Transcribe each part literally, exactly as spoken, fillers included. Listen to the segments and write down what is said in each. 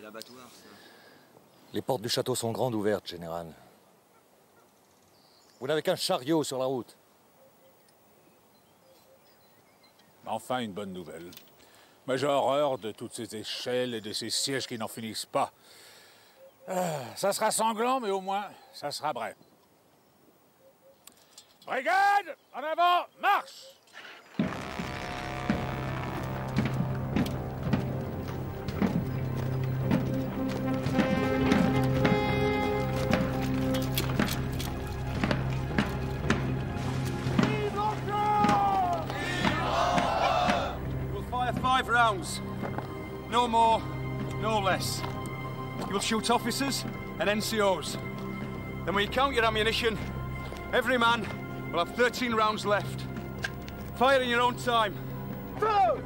C'est l'abattoir, ça. Les portes du château sont grandes ouvertes, général. Vous n'avez qu'un chariot sur la route. Enfin, une bonne nouvelle. Mais j'ai horreur de toutes ces échelles et de ces sièges qui n'en finissent pas. Euh, ça sera sanglant, mais au moins, ça sera bref. Brigade, en avant, marche! Five rounds. No more, no less. You'll shoot officers and N C Os. Then when you count your ammunition, every man will have thirteen rounds left. Fire in your own time. Throw!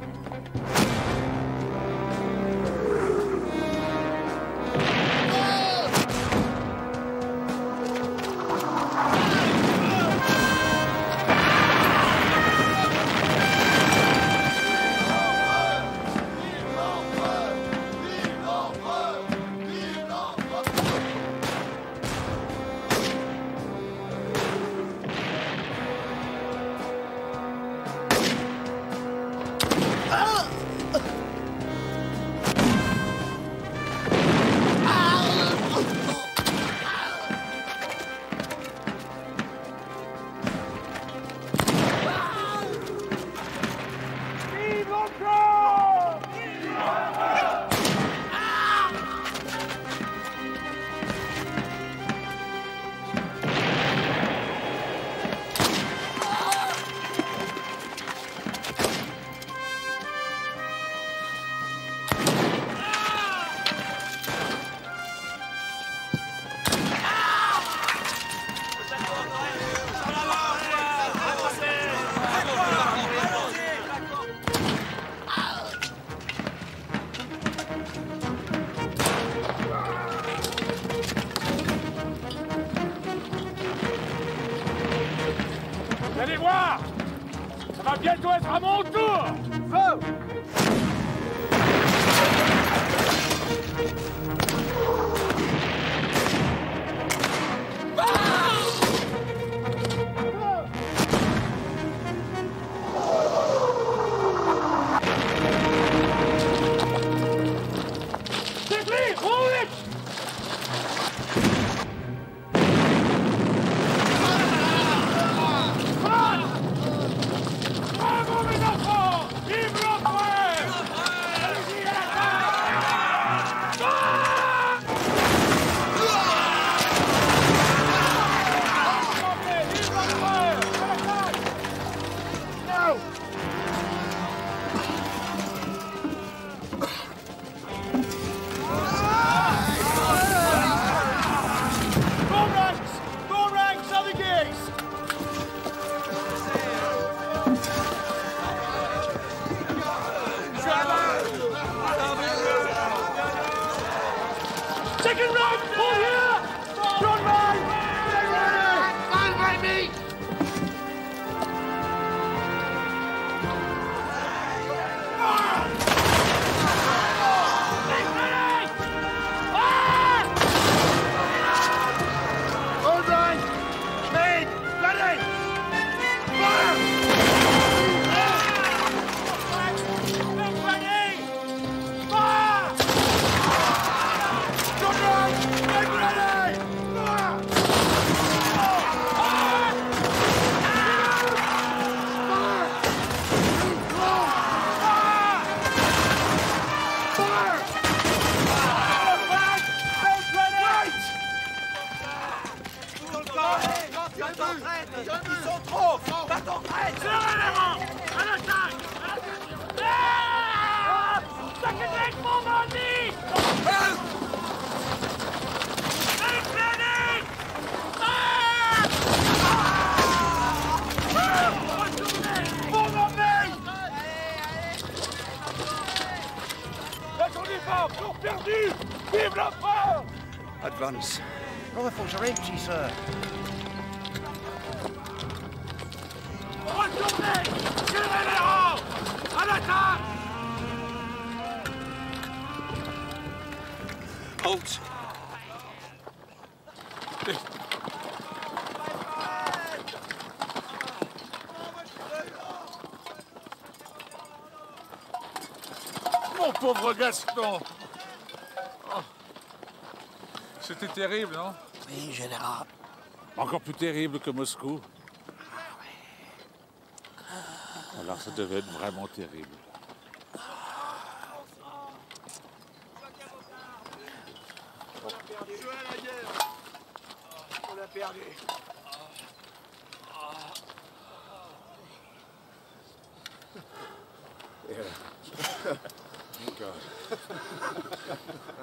Advance. Rifles are empty, sir. boats. Mon pauvre Gaston! Oh. C'était terrible, non? Oui, général. Encore plus terrible que Moscou. Alors ça devait être vraiment terrible. On a perdu. Je suis à la guerre. On a perdu. Yeah. Oh God.